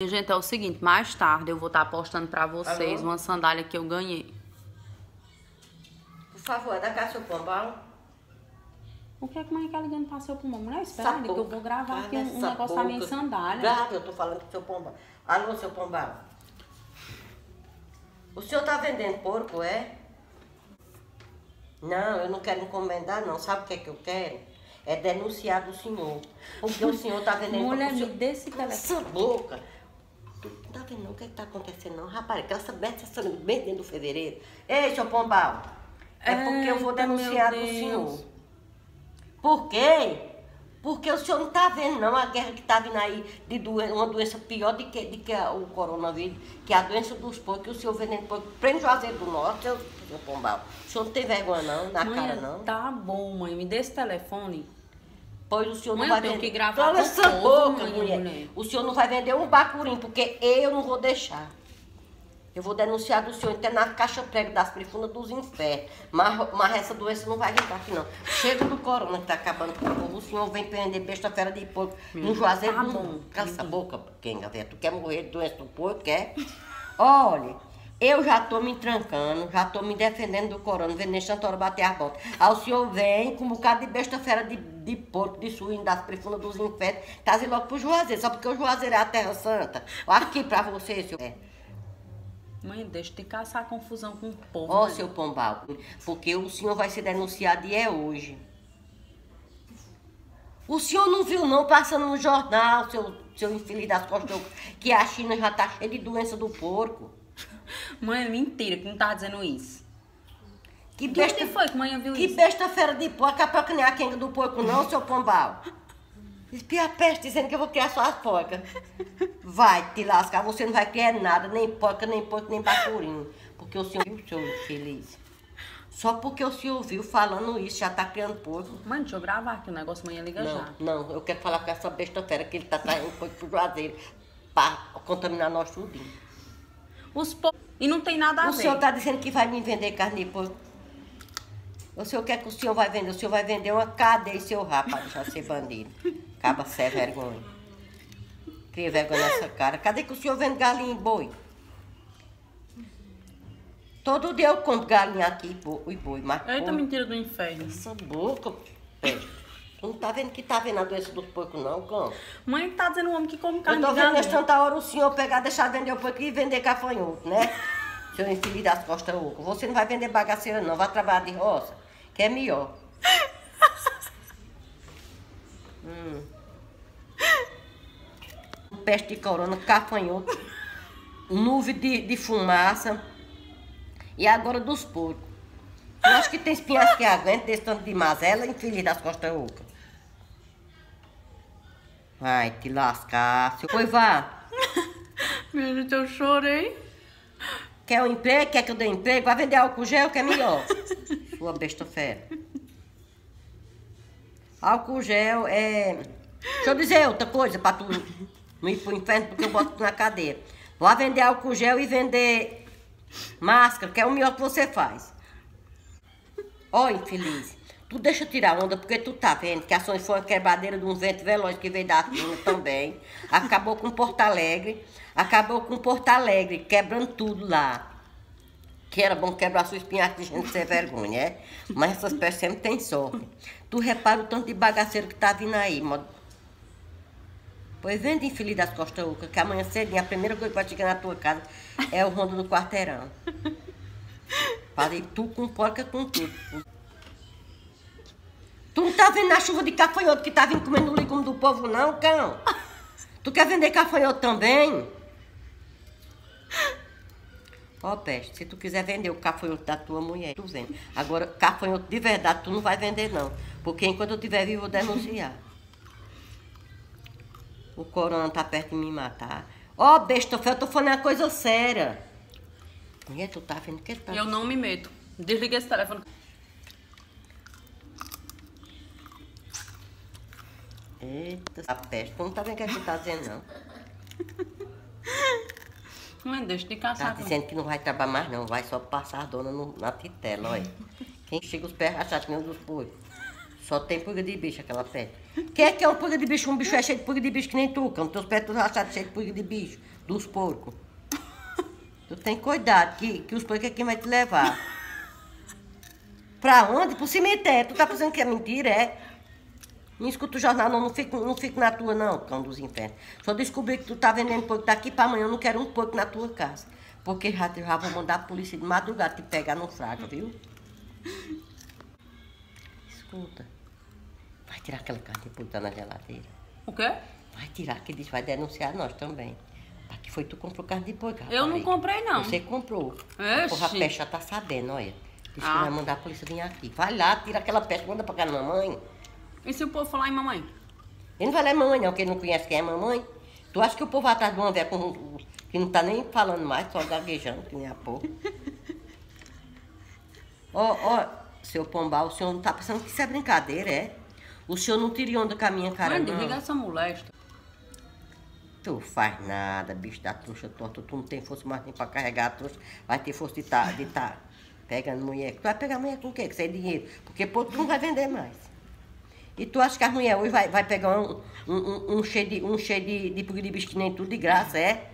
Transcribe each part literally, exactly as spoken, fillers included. Gente, é o seguinte, mais tarde eu vou estar postando pra vocês Alô? uma sandália que eu ganhei. Por favor, é da cá seu pulmão. O que é que mãe tá ligando pra seu pulmão? Mulher, espera ali que eu vou gravar ah, aqui um negócio boca. da minha sandália. Grava, eu tô falando com seu pombal. Alô, seu pombal. O senhor tá vendendo porco, é? Não, eu não quero encomendar, não. Sabe o que é que eu quero? É denunciar do senhor. Porque o senhor tá vendendo... Mulher, me dê esse telefone. Essa boca. Não tá vendo não o que é que tá acontecendo não, rapaz, que ela sabete essa bem dentro do fevereiro. Ei, seu Pombal, é porque eu vou denunciar do senhor. Por quê? Porque o senhor não tá vendo não a guerra que tá vindo aí, de doen uma doença pior do que, de que a, o coronavírus, que é a doença dos porcos, que o senhor vendendo porcos, prende Juazeiro do Norte, seu, seu Pombal. O senhor não tem vergonha não, na mãe, cara não? Tá bom, mãe, me dê esse telefone. Pois o senhor mãe, não vai vender... que gravar Cala essa boca, mãe, mulher. mulher. O senhor não vai vender um bacurim, porque eu não vou deixar. Eu vou denunciar do senhor, até na caixa prego das prifunas dos infernos. Mas, mas essa doença não vai vir aqui, não. Chega do corona que tá acabando com o povo. O senhor vem prender besta fera de porco. No Juazeiro, tá não. Cala essa boca, quenga, velho. Tu quer morrer de doença do porco, quer? Olha... Eu já tô me trancando, já tô me defendendo do corona, vendo nem Santoro bater a bota. Aí o senhor vem com um bocado de besta fera de, de porco, de suíno, das prifunas dos infernos, traze logo pro Juazeiro, só porque o Juazeiro é a terra santa. Aqui pra você, senhor. É. Mãe, deixa de caçar a confusão com o povo. Ó, oh, seu Pombal, porque o senhor vai ser denunciado e é hoje. O senhor não viu não passando no jornal, seu, seu infeliz das costas, que a China já tá cheia de doença do porco. Mãe, é mentira que não tá dizendo isso. Que besta foi que mãe viu que isso? Que besta fera de porco, é pra criar a quenga do porco não, seu Pombal. Espia peste dizendo que eu vou criar só as porcas. Vai te lascar, você não vai criar nada, nem porca, nem porco, nem bacurinho. Porque o senhor viu, seu infeliz. Só porque o senhor viu falando isso, já tá criando porco. Mãe, deixa eu gravar aqui o negócio, amanhã liga não, já. Não, eu quero falar com essa besta fera que ele tá traindo porco pro Juazeiro pra contaminar nós tudinho. Os po... E não tem nada a o ver. O senhor está dizendo que vai me vender carne de porco? O senhor quer que o senhor vai vender? O senhor vai vender uma cadeia, seu rapaz, já ser bandido. Acaba sem vergonha. Cria vergonha nessa cara. Cadê que o senhor vende galinha e boi? Todo dia eu compro galinha aqui e boi. Mas Eita, porco... mentira do inferno. Essa boca, peste. Não tá vendo que tá vendo a doença dos porcos, não, cão? Mãe, tá dizendo o homem que come carne de galinha. Eu tô vendo tanta hora o senhor pegar, deixar vender o porco e vender gafanhoto, né? Seu infeliz das costas oco. Você não vai vender bagaceira, não. Vai trabalhar de roça, que é melhor. hum. Peste de corona, gafanhoto, nuvem de, de fumaça e agora dos porcos. Eu acho que tem espinhas que aguentam desse tanto de mazela, infeliz das costas ocas. Vai te lascar, seu... Oi, vá. Meu Deus, eu chorei. Quer um emprego? Quer que eu dê emprego? Vai vender álcool gel, que é melhor. Sua besta fera. Álcool gel é... Deixa eu dizer outra coisa pra tu não ir pro inferno, porque eu boto tu na cadeia. Vai vender álcool gel e vender máscara, que é o melhor que você faz. Ó, oh, infeliz, tu deixa eu tirar onda, porque tu tá vendo que a Sônia foi uma quebradeira de um vento veloz que veio da China também. Acabou com Porto Alegre, acabou com Porto Alegre, quebrando tudo lá. Que era bom quebrar sua espinhaca de gente sem vergonha, é? Mas essas pessoas sempre têm sorte. Tu repara o tanto de bagaceiro que tá vindo aí, modo... Pois vende, infeliz das costas ocas, que amanhã cedinho a primeira coisa que vai chegar na tua casa é o rondo do quarteirão. Falei tu com porca com tudo. Tu não tá vendo a chuva de gafanhoto que tá vindo comendo o legume do povo não, cão? Tu quer vender gafanhoto também? Ó, oh, peste, se tu quiser vender o gafanhoto da tua mulher, tu vende. Agora, gafanhoto de verdade tu não vai vender não. Porque enquanto eu tiver vivo eu vou denunciar. O corona tá perto de me matar. Ó, oh, besta, eu tô falando uma coisa séria. Mulher, tu tá vendo que tá... Eu não me meto. Desliga esse telefone. Eita, a peste. Tu não tá vendo o que tu tá dizendo, não. Mãe, deixa de caçar. Tá com... dizendo que não vai trabalhar mais, não. Vai só passar a dona no, na titela, olha. Quem chega os pés rachados, nem os dos porcos. Só tem pulga de bicho aquela pé. Quem é que é um pulga de bicho? Um bicho é cheio de pulga de bicho que nem tu, cão. Teus pés todos rachados, cheio de pulga de bicho. Dos porcos. Tu tem cuidado, que, que os porcos é quem vai te levar. Pra onde? Pro cemitério. Tu tá fazendo que é mentira, é? Não escuta o jornal, não. Não fico, não fico na tua, não, cão dos infernos. Só descobri que tu tá vendendo porco daqui pra amanhã. Eu não quero um porco na tua casa. Porque já, já vou mandar a polícia de madrugada te pegar no fraco, viu? Escuta, vai tirar aquela carne de porco na geladeira. O quê? Vai tirar, que diz, vai denunciar nós também. Que foi tu comprou carne de porco, rapaz. Eu não comprei, não. Você comprou. Ixi. A porra, peste já tá sabendo, olha. Diz ah. que vai mandar a polícia vir aqui. Vai lá, tira aquela peste, manda pra cá na mamãe. E se o povo falar em mamãe? Ele não vai lá em mamãe, não, porque ele não conhece quem é mamãe. Tu acha que o povo vai atrás de uma velha que não tá nem falando mais, só gaguejando, que nem a porra. Ó, ó, seu Pombal, o senhor não tá pensando que isso é brincadeira, é? O senhor não tira onda com a minha cara, mãe, não. Mãe, desliga essa molesta. Tu faz nada, bicho da trouxa torta. Tu não tem força mais nem pra carregar a trouxa. Vai ter força de tá, de tá pegando mulher. Tu vai pegar mulher com o quê? Que sem dinheiro. Porque pô, tu não vai vender mais. E tu acha que as mulheres hoje vai, vai pegar um, um, um, um cheio de, um cheio de, de pulga de bicho que nem tudo de graça, é?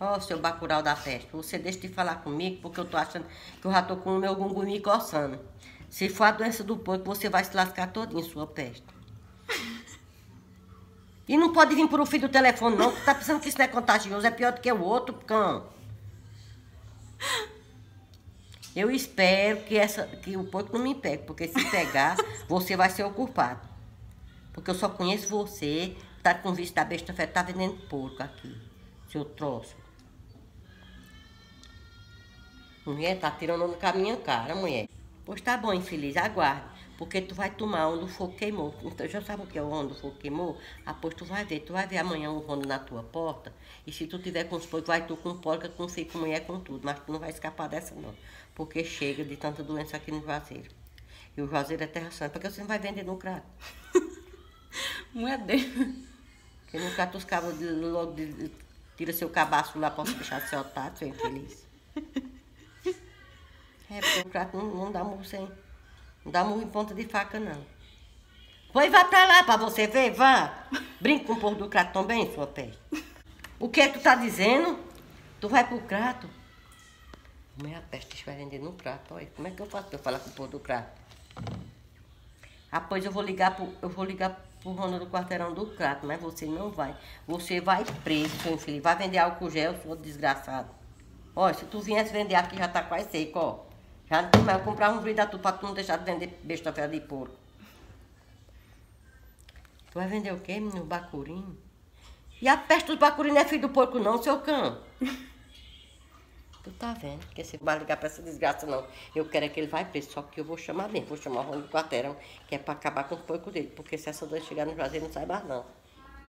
Ó, oh, seu bacural da festa, você deixa de falar comigo porque eu tô achando que eu já tô com o meu gungum me coçando. Se for a doença do porco, você vai se lascar todinho, sua peste. E não pode vir por o fio do telefone, não. Tu tá pensando que isso não é contagioso, é pior do que o outro, cão. Eu espero que, essa, que o porco não me pegue, porque se pegar, você vai ser o culpado. Porque eu só conheço você, tá com vício da besta feta, tá vendendo porco aqui, seu troço. Mulher, tá tirando com a minha cara, mulher. Pois tá bom, infeliz, aguarde. Porque tu vai tomar onde o fogo queimou. Então já sabe o que é onde o fogo queimou? Após tu vai ver, tu vai ver amanhã um rondo na tua porta. E se tu tiver com os porcos, vai tu com porca, com filho, com mulher, com tudo. Mas tu não vai escapar dessa não. Porque chega de tanta doença aqui no Juazeiro. E o Juazeiro é terra santa, porque você não vai vender no crato. Não é Deus. Porque no crato os cabos de, logo de, de, tira seu cabaço lá pra fechar seu otário, seu infeliz. É, porque o crato não, não dá murro sem. Não dá murro em ponta de faca, não. Pois vá pra lá pra você ver, vá. Brinca com o porco do crato também, sua peste. O que é que tu tá dizendo? Tu vai pro crato? Como é a peste que vai vender no crato? Olha, como é que eu faço pra eu falar com o porco do crato? Ah, pois eu vou ligar pro, eu vou ligar pro Rona do quarteirão do crato, mas você não vai. Você vai preso, seu filho. Vai vender álcool gel, seu desgraçado. Olha, se tu viesse vender aqui, já tá quase seco, ó. Já não tem mais, eu comprava um vidro da tu pra tu não deixar de vender besta fera de porco. Tu vai vender o quê, menino? Bacurinho? E a peste dos bacurinhos não é filho do porco não, seu cão. Tu tá vendo? Porque você não vai ligar pra essa desgraça não. Eu quero é que ele vai preso, só que eu vou chamar bem. Vou chamar o Rony do quarteirão, que é pra acabar com o porco dele. Porque se essa doença chegar no Juazeiro, não sai mais não.